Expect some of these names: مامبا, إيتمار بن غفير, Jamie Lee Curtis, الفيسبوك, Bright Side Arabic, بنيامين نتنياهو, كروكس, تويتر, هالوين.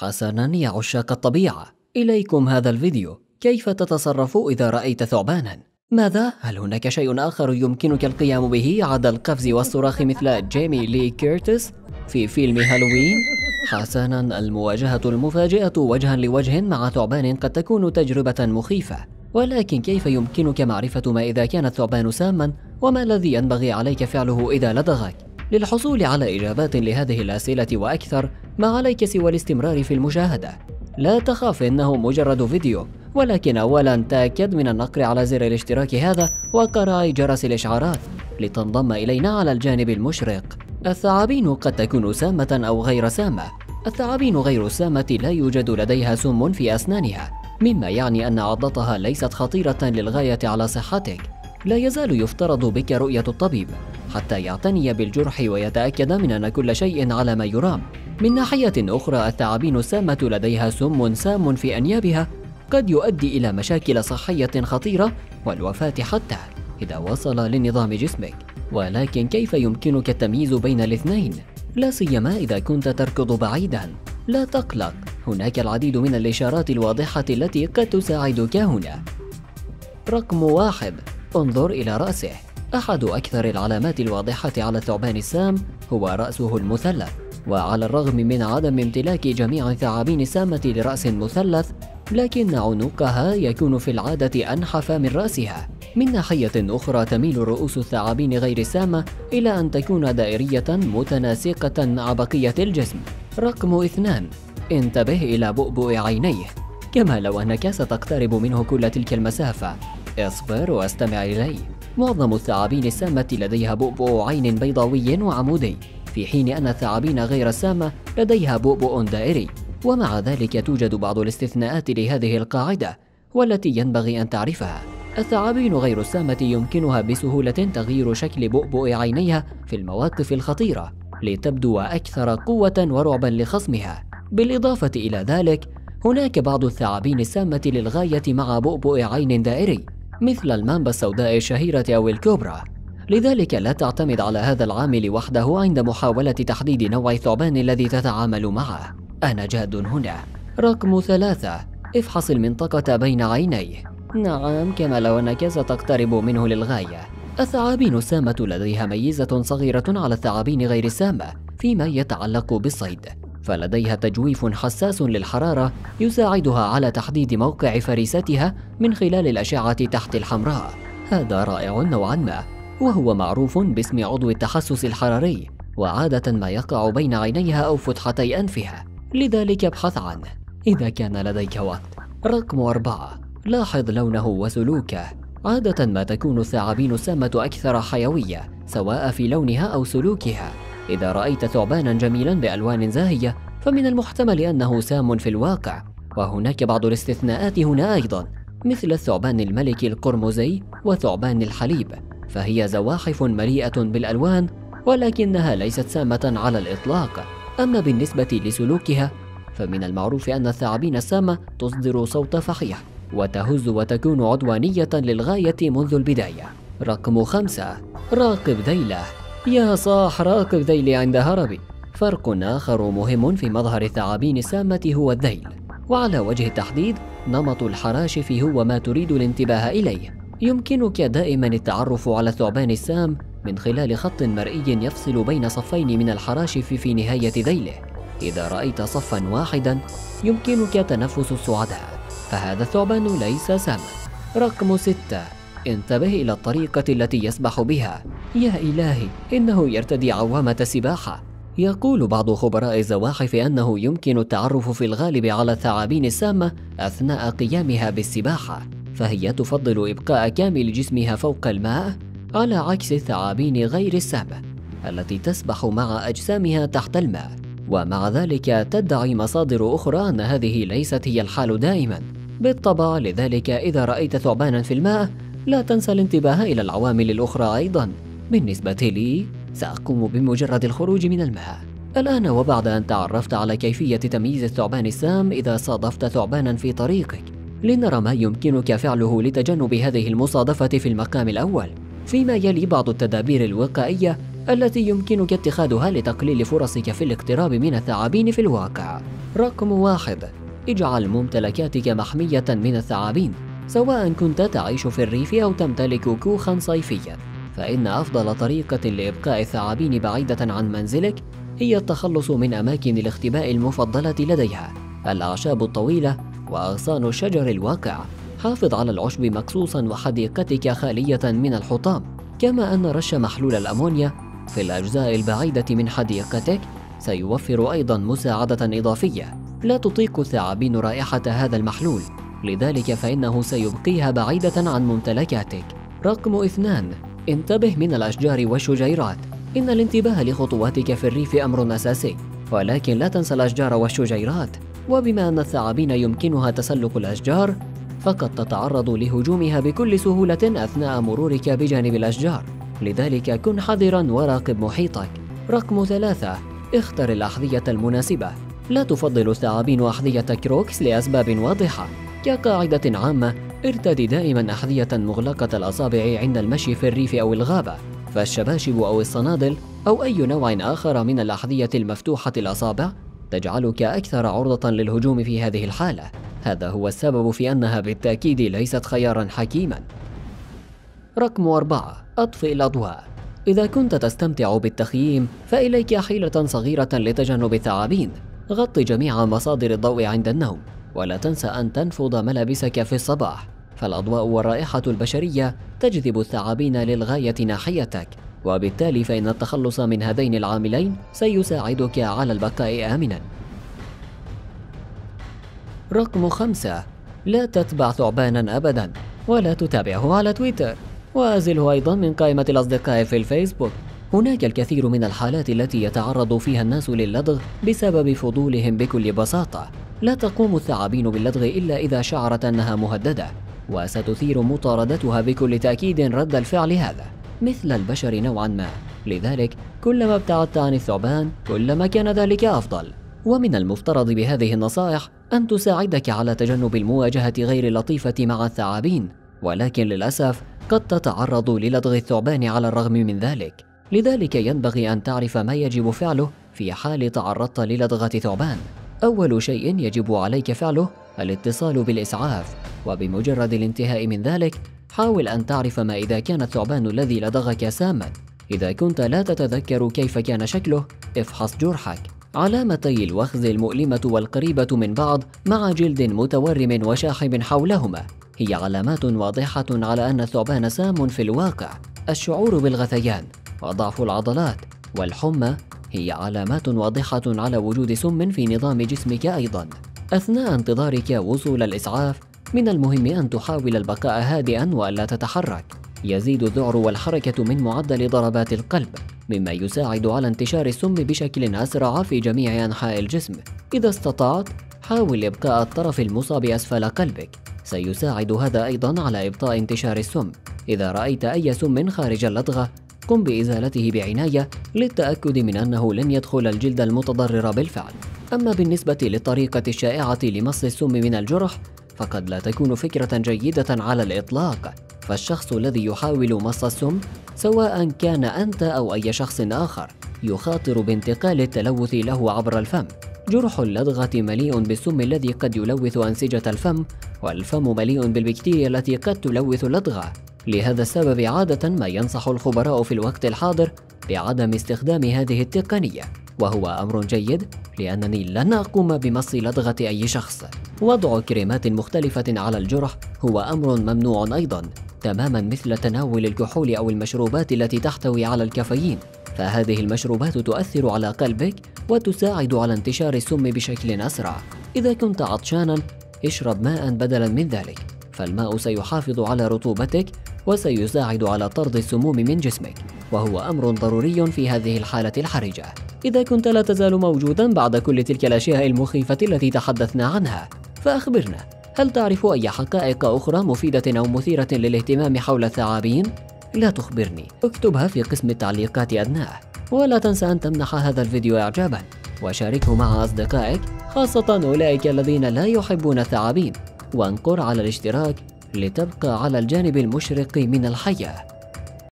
حسناً يا عشاق الطبيعة، إليكم هذا الفيديو. كيف تتصرف إذا رأيت ثعباناً؟ ماذا؟ هل هناك شيء آخر يمكنك القيام به عدا القفز والصراخ مثل جيمي لي كيرتس في فيلم هالوين؟ حسناً، المواجهة المفاجئة وجهاً لوجه مع ثعبان قد تكون تجربة مخيفة، ولكن كيف يمكنك معرفة ما إذا كان الثعبان ساماً وما الذي ينبغي عليك فعله إذا لدغك؟ للحصول على إجابات لهذه الأسئلة وأكثر ما عليك سوى الاستمرار في المشاهدة. لا تخاف، إنه مجرد فيديو، ولكن أولاً تأكد من النقر على زر الاشتراك هذا وقراء جرس الإشعارات لتنضم إلينا على الجانب المشرق. الثعابين قد تكون سامة أو غير سامة. الثعابين غير السامة لا يوجد لديها سم في أسنانها، مما يعني أن عضتها ليست خطيرة للغاية على صحتك. لا يزال يفترض بك رؤية الطبيب حتى يعتني بالجرح ويتأكد من أن كل شيء على ما يرام. من ناحية أخرى، الثعابين السامة لديها سم سام في أنيابها قد يؤدي إلى مشاكل صحية خطيرة والوفاة حتى إذا وصل لنظام جسمك. ولكن كيف يمكنك التمييز بين الاثنين؟ لا سيما إذا كنت تركض بعيدا. لا تقلق، هناك العديد من الإشارات الواضحة التي قد تساعدك هنا. رقم 1، انظر إلى رأسه. أحد أكثر العلامات الواضحة على الثعبان السام هو رأسه المثلث، وعلى الرغم من عدم امتلاك جميع الثعابين السامة لرأس مثلث، لكن عنقها يكون في العادة أنحف من رأسها. من ناحية أخرى، تميل رؤوس الثعابين غير السامة إلى أن تكون دائرية متناسقة مع بقية الجسم. رقم 2، انتبه إلى بؤبؤ عينيه، كما لو أنك ستقترب منه كل تلك المسافة. اصبر واستمع إلي. معظم الثعابين السامة لديها بؤبؤ عين بيضاوي وعمودي، في حين أن الثعابين غير السامة لديها بؤبؤ دائري. ومع ذلك توجد بعض الاستثناءات لهذه القاعدة والتي ينبغي أن تعرفها. الثعابين غير السامة يمكنها بسهولة تغيير شكل بؤبؤ عينيها في المواقف الخطيرة لتبدو أكثر قوة ورعبا لخصمها. بالإضافة إلى ذلك، هناك بعض الثعابين السامة للغاية مع بؤبؤ عين دائري، مثل المامبا السوداء الشهيرة أو الكوبرا. لذلك لا تعتمد على هذا العامل وحده عند محاولة تحديد نوع الثعبان الذي تتعامل معه. أنا جاد هنا. رقم 3، افحص المنطقة بين عينيه. نعم، كما لو أنك ستقترب منه للغاية. الثعابين السامة لديها ميزة صغيرة على الثعابين غير السامة فيما يتعلق بالصيد، فلديها تجويف حساس للحرارة يساعدها على تحديد موقع فريستها من خلال الأشعة تحت الحمراء. هذا رائع نوعا ما، وهو معروف باسم عضو التحسس الحراري، وعادة ما يقع بين عينيها أو فتحتي أنفها، لذلك ابحث عنه إذا كان لديك وقت. رقم 4، لاحظ لونه وسلوكه. عادة ما تكون الثعابين السامة أكثر حيوية، سواء في لونها أو سلوكها. إذا رأيت ثعبانا جميلا بألوان زاهية، فمن المحتمل أنه سام في الواقع، وهناك بعض الاستثناءات هنا أيضا، مثل الثعبان الملكي القرمزي وثعبان الحليب، فهي زواحف مليئة بالألوان، ولكنها ليست سامة على الإطلاق. أما بالنسبة لسلوكها، فمن المعروف أن الثعابين السامة تصدر صوت فحيح وتهز وتكون عدوانية للغاية منذ البداية. رقم 5، راقب ذيله. يا صاح، راقب ذيل عند هربي. فرق آخر مهم في مظهر الثعابين السامة هو الذيل، وعلى وجه التحديد نمط الحراشف هو ما تريد الانتباه إليه. يمكنك دائما التعرف على الثعبان السام من خلال خط مرئي يفصل بين صفين من الحراشف في نهاية ذيله. إذا رأيت صفا واحدا يمكنك تنفس السعداء، فهذا الثعبان ليس ساما. رقم 6، انتبه إلى الطريقة التي يسبح بها. يا إلهي، إنه يرتدي عوامة السباحة. يقول بعض خبراء الزواحف أنه يمكن التعرف في الغالب على الثعابين السامة أثناء قيامها بالسباحة، فهي تفضل إبقاء كامل جسمها فوق الماء، على عكس الثعابين غير السامة التي تسبح مع أجسامها تحت الماء. ومع ذلك تدعي مصادر أخرى أن هذه ليست هي الحال دائما. بالطبع، لذلك إذا رأيت ثعبانا في الماء لا تنسى الانتباه إلى العوامل الأخرى أيضا. بالنسبة لي، سأقوم بمجرد الخروج من الماء الآن. وبعد أن تعرفت على كيفية تمييز الثعبان السام إذا صادفت ثعبانا في طريقك، لنرى ما يمكنك فعله لتجنب هذه المصادفة في المقام الأول. فيما يلي بعض التدابير الوقائية التي يمكنك اتخاذها لتقليل فرصك في الاقتراب من الثعابين في الواقع. رقم 1. اجعل ممتلكاتك محمية من الثعابين، سواء كنت تعيش في الريف أو تمتلك كوخا صيفيا، فإن أفضل طريقة لإبقاء الثعابين بعيدة عن منزلك هي التخلص من أماكن الاختباء المفضلة لديها: الأعشاب الطويلة وأغصان الشجر الواقع. حافظ على العشب مقصوصا وحديقتك خالية من الحطام، كما أن رش محلول الأمونيا في الأجزاء البعيدة من حديقتك سيوفر أيضا مساعدة إضافية. لا تطيق الثعابين رائحة هذا المحلول، لذلك فإنه سيبقيها بعيدة عن ممتلكاتك. رقم 2. انتبه من الأشجار والشجيرات. إن الانتباه لخطواتك في الريف أمر أساسي، ولكن لا تنسى الأشجار والشجيرات. وبما أن الثعابين يمكنها تسلق الأشجار، فقد تتعرض لهجومها بكل سهولة أثناء مرورك بجانب الأشجار، لذلك كن حذراً وراقب محيطك. رقم 3. اختر الأحذية المناسبة. لا تفضل الثعابين أحذية كروكس لأسباب واضحة. كقاعدة عامة، ارتدي دائماً أحذية مغلقة الأصابع عند المشي في الريف أو الغابة، فالشباشب أو الصنادل أو أي نوع آخر من الأحذية المفتوحة الأصابع تجعلك أكثر عرضة للهجوم في هذه الحالة. هذا هو السبب في أنها بالتأكيد ليست خياراً حكيماً. رقم 4. أطفئ الأضواء. إذا كنت تستمتع بالتخييم، فإليك حيلة صغيرة لتجنب الثعابين. غط جميع مصادر الضوء عند النوم، ولا تنسى أن تنفض ملابسك في الصباح، فالأضواء والرائحة البشرية تجذب الثعابين للغاية ناحيتك، وبالتالي فإن التخلص من هذين العاملين سيساعدك على البقاء آمناً. رقم 5. لا تتبع ثعباناً أبداً، ولا تتابعه على تويتر، وأزله أيضاً من قائمة الأصدقاء في الفيسبوك. هناك الكثير من الحالات التي يتعرض فيها الناس للدغ بسبب فضولهم. بكل بساطة، لا تقوم الثعابين باللدغ إلا إذا شعرت أنها مهددة، وستثير مطاردتها بكل تأكيد رد الفعل هذا، مثل البشر نوعاً ما. لذلك كلما ابتعدت عن الثعبان كلما كان ذلك أفضل. ومن المفترض بهذه النصائح أن تساعدك على تجنب المواجهة غير اللطيفة مع الثعابين، ولكن للأسف قد تتعرض للدغ الثعبان على الرغم من ذلك، لذلك ينبغي أن تعرف ما يجب فعله في حال تعرضت للدغة ثعبان. أول شيء يجب عليك فعله الاتصال بالإسعاف، وبمجرد الانتهاء من ذلك حاول أن تعرف ما إذا كان الثعبان الذي لدغك ساماً. إذا كنت لا تتذكر كيف كان شكله، افحص جرحك. علامتي الوخز المؤلمة والقريبة من بعض مع جلد متورم وشاحب حولهما هي علامات واضحة على أن الثعبان سام في الواقع. الشعور بالغثيان وضعف العضلات والحمى هي علامات واضحة على وجود سم في نظام جسمك. أيضاً أثناء انتظارك وصول الإسعاف، من المهم أن تحاول البقاء هادئاً وألا تتحرك. يزيد الذعر والحركة من معدل ضربات القلب، مما يساعد على انتشار السم بشكل أسرع في جميع أنحاء الجسم. إذا استطعت، حاول إبقاء الطرف المصاب أسفل قلبك، سيساعد هذا أيضاً على إبطاء انتشار السم. إذا رأيت أي سم خارج اللدغة، قم بإزالته بعناية للتأكد من أنه لن يدخل الجلد المتضرر بالفعل. أما بالنسبة للطريقة الشائعة لمص السم من الجرح، فقد لا تكون فكرة جيدة على الإطلاق، فالشخص الذي يحاول مص السم، سواء كان أنت أو أي شخص آخر، يخاطر بانتقال التلوث له عبر الفم. جرح اللدغة مليء بالسم الذي قد يلوث أنسجة الفم، والفم مليء بالبكتيريا التي قد تلوث اللدغة. لهذا السبب عادة ما ينصح الخبراء في الوقت الحاضر بعدم استخدام هذه التقنية، وهو أمر جيد، لأنني لن أقوم بمص لدغة أي شخص. وضع كريمات مختلفة على الجرح هو أمر ممنوع أيضاً، تماماً مثل تناول الكحول أو المشروبات التي تحتوي على الكافيين، فهذه المشروبات تؤثر على قلبك وتساعد على انتشار السم بشكل أسرع. إذا كنت عطشاناً، اشرب ماءً بدلاً من ذلك، فالماء سيحافظ على رطوبتك وسيساعد على طرد السموم من جسمك، وهو أمر ضروري في هذه الحالة الحرجة. إذا كنت لا تزال موجوداً بعد كل تلك الأشياء المخيفة التي تحدثنا عنها، فأخبرنا، هل تعرف أي حقائق أخرى مفيدة أو مثيرة للاهتمام حول الثعابين؟ لا تخبرني، اكتبها في قسم التعليقات أدناه، ولا تنسى أن تمنح هذا الفيديو إعجاباً، وشاركه مع أصدقائك، خاصة أولئك الذين لا يحبون الثعابين، وانقر على الاشتراك لتبقى على الجانب المشرق من الحياة.